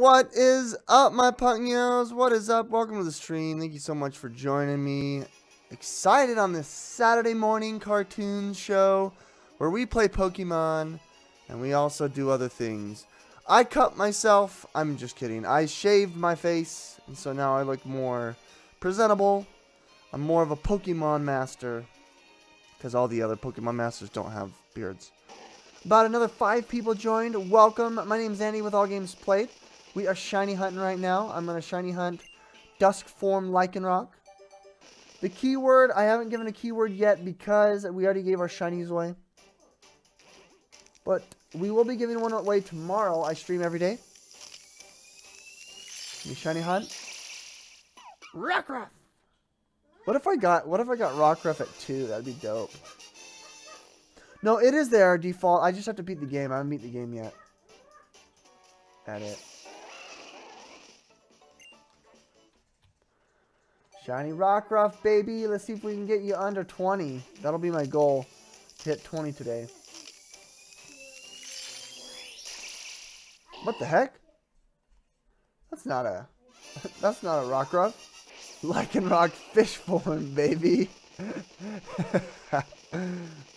What is up, my Popplios? What is up? Welcome to the stream. Thank you so much for joining me. Excited on this Saturday morning cartoon show where we play Pokemon and we also do other things. I cut myself. I'm just kidding. I shaved my face, and so now I look more presentable. I'm more of a Pokemon master because all the other Pokemon masters don't have beards. About another 5 people joined. Welcome. My name's Andy with Allgamesplayed. We are shiny hunting right now. I'm going to shiny hunt Dusk Form Lycanroc. The keyword, I haven't given a keyword yet because we already gave our shinies away. But we will be giving one away tomorrow. I stream every day. New shiny hunt. Rockruff! What if I got Rockruff at 2? That'd be dope. No, it is their default. I just have to beat the game. I haven't beat the game yet. Edit. Shiny Rockruff, baby. Let's see if we can get you under 20. That'll be my goal. To hit 20 today. What the heck? That's not a Rockruff. Lycanroc fish form, baby.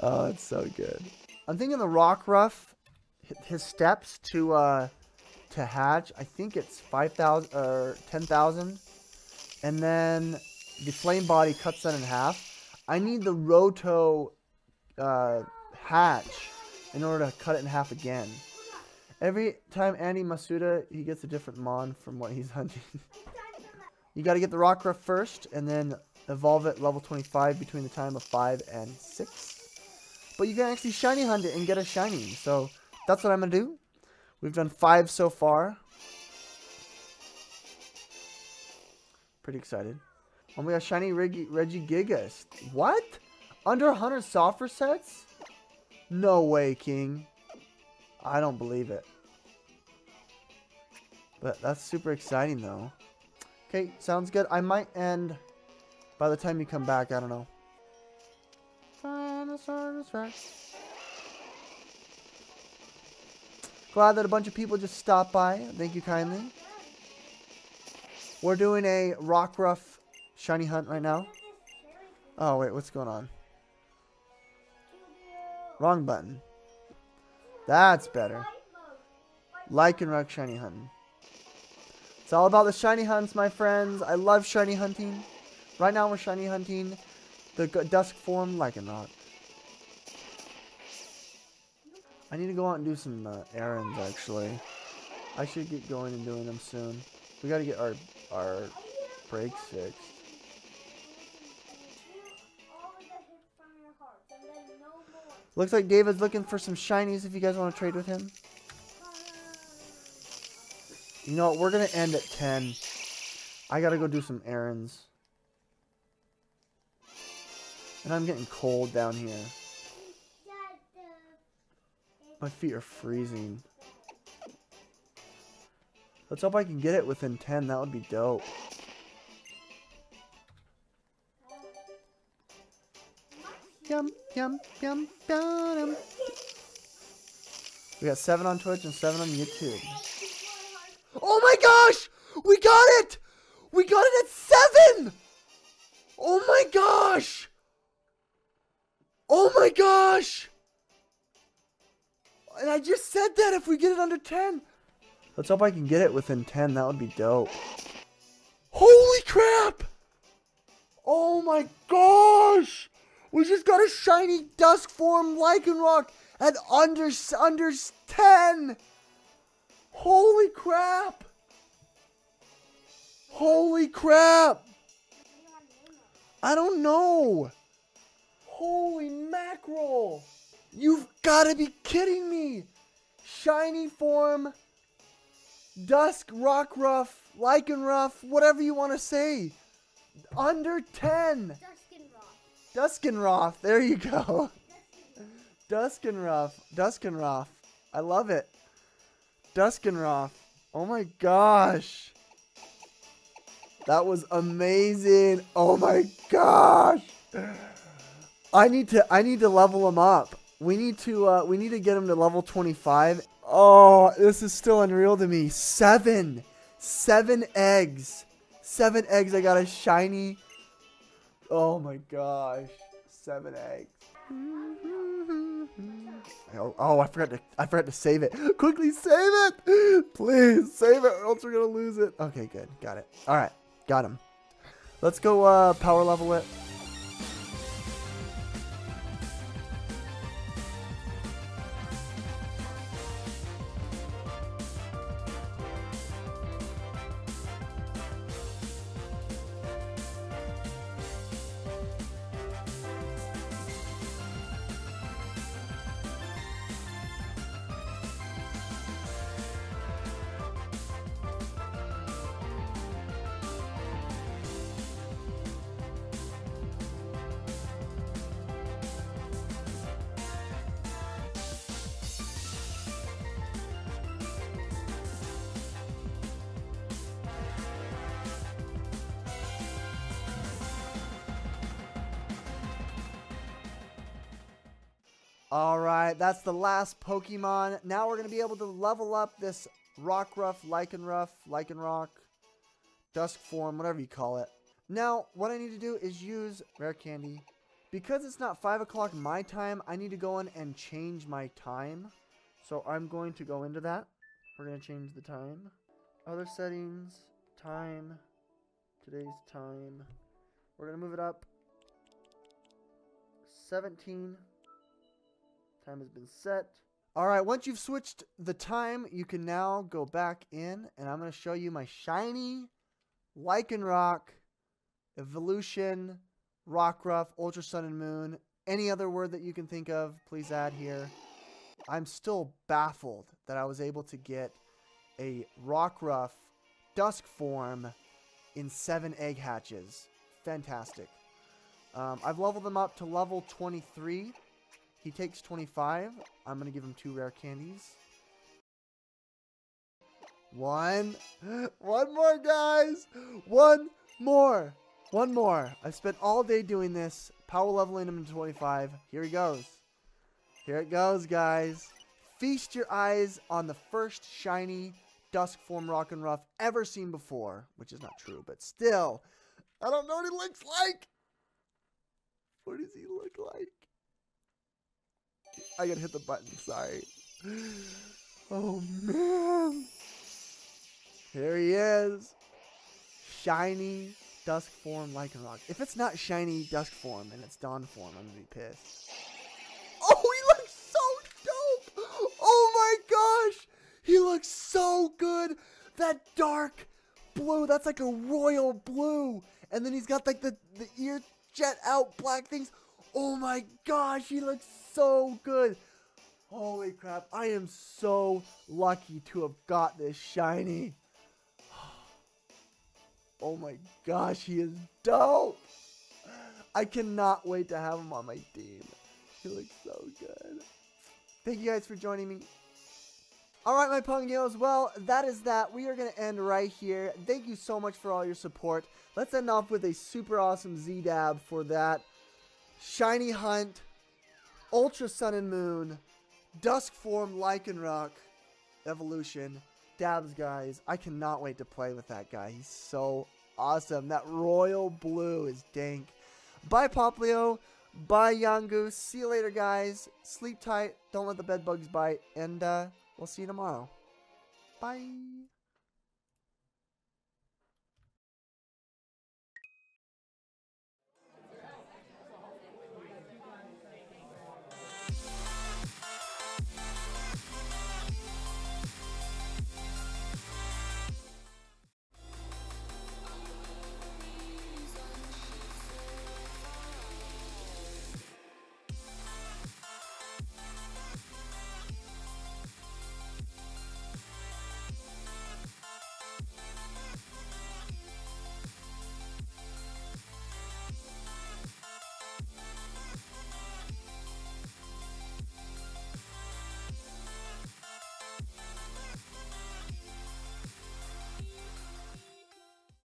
Oh, it's so good. I'm thinking the Rockruff, his steps to hatch, I think it's 5,000 or 10,000, and then the flame body cuts that in half. I need the Roto hatch in order to cut it in half again. Every time Andy Masuda, he gets a different mon from what he's hunting. You got to get the Rockruff first, and then evolve it level 25 between the time of 5 and 6. But you can actually shiny hunt it and get a shiny. So that's what I'm going to do. We've done 5 so far. Pretty excited. Oh my gosh, shiny Regigigas. What? Under 100 software sets? No way, King. I don't believe it. But that's super exciting, though. Okay, sounds good. I might end... By the time you come back, I don't know. Glad that a bunch of people just stopped by. Thank you kindly. We're doing a Rockruff shiny hunt right now. Oh, wait, what's going on? Wrong button. That's better. Lycanroc shiny hunting. It's all about the shiny hunts, my friends. I love shiny hunting. Right now we're shiny hunting the Dusk Form Lycanroc. I need to go out and do some errands, actually. I should get going and doing them soon. We gotta get our brakes fixed. Looks like David's looking for some shinies if you guys want to trade with him. You know what, we're gonna end at 10. I gotta go do some errands. And I'm getting cold down here. My feet are freezing. Let's hope I can get it within 10. That would be dope. Yum, yum, yum, yum. We got 7 on Twitch and 7 on YouTube. Oh my gosh! We got it! We got it at 7! Oh my gosh! Oh my gosh! And I just said that if we get it under 10. Let's hope I can get it within 10. That would be dope. Holy crap! Oh my gosh! We just got a shiny Dusk Form Lycanroc at under 10. Holy crap! Holy crap! I don't know. Holy mackerel! You've got to be kidding me! Shiny form, Dusk, Rockruff, Lycanroc, whatever you want to say. Under 10. Duskinroth. There you go. Duskinroth. Duskinroth. I love it. Duskinroth. Oh my gosh. That was amazing. Oh my gosh. I need to level him up. We need to get him to level 25. Oh, this is still unreal to me. Seven. Seven eggs. 7 eggs. I got a shiny. Oh my gosh. 7 eggs. Oh, I forgot to save it. Quickly save it. Please save it or else we're going to lose it. Okay, good. Got it. All right. Got him. Let's go power level it. Alright, that's the last Pokemon. Now we're going to be able to level up this Rockruff, Lycanroc, Dusk Form, whatever you call it. Now, what I need to do is use Rare Candy. Because it's not 5 o'clock my time, I need to go in and change my time. So I'm going to go into that. We're going to change the time. Other settings, time, today's time. We're going to move it up. 17. Time has been set. All right, once you've switched the time, you can now go back in, and I'm going to show you my shiny Lycanroc, Evolution, Rockruff, Ultra Sun and Moon. Any other word that you can think of, please add here. I'm still baffled that I was able to get a Rockruff Dusk Form in 7 egg hatches. Fantastic. I've leveled them up to level 23. He takes 25. I'm going to give him 2 rare candies. One more, guys. One more. I spent all day doing this. Power leveling him to 25. Here he goes. Here it goes, guys. Feast your eyes on the first shiny Dusk Form Rockruff ever seen before. Which is not true, but still. I don't know what he looks like. What does he look like? I gotta hit the button, sorry. Oh man. Here he is. Shiny Dusk Form Lycanroc. If it's not shiny Dusk Form and it's Dawn Form, I'm gonna be pissed. Oh, he looks so dope! Oh my gosh! He looks so good! That dark blue, that's like a royal blue. And then he's got like the ear jet out black things. Oh my gosh, he looks so good. Holy crap, I am so lucky to have got this shiny. Oh my gosh, he is dope. I cannot wait to have him on my team. He looks so good. Thank you guys for joining me. Alright, my Pungios, well, that is that. We are going to end right here. Thank you so much for all your support. Let's end off with a super awesome Z-dab for that. Shiny Hunt, Ultra Sun and Moon, Dusk Form Lycanroc, Evolution, Dabs, guys. I cannot wait to play with that guy. He's so awesome. That royal blue is dank. Bye, Popplio. Bye, Yangoose. See you later, guys. Sleep tight. Don't let the bed bugs bite. And we'll see you tomorrow. Bye.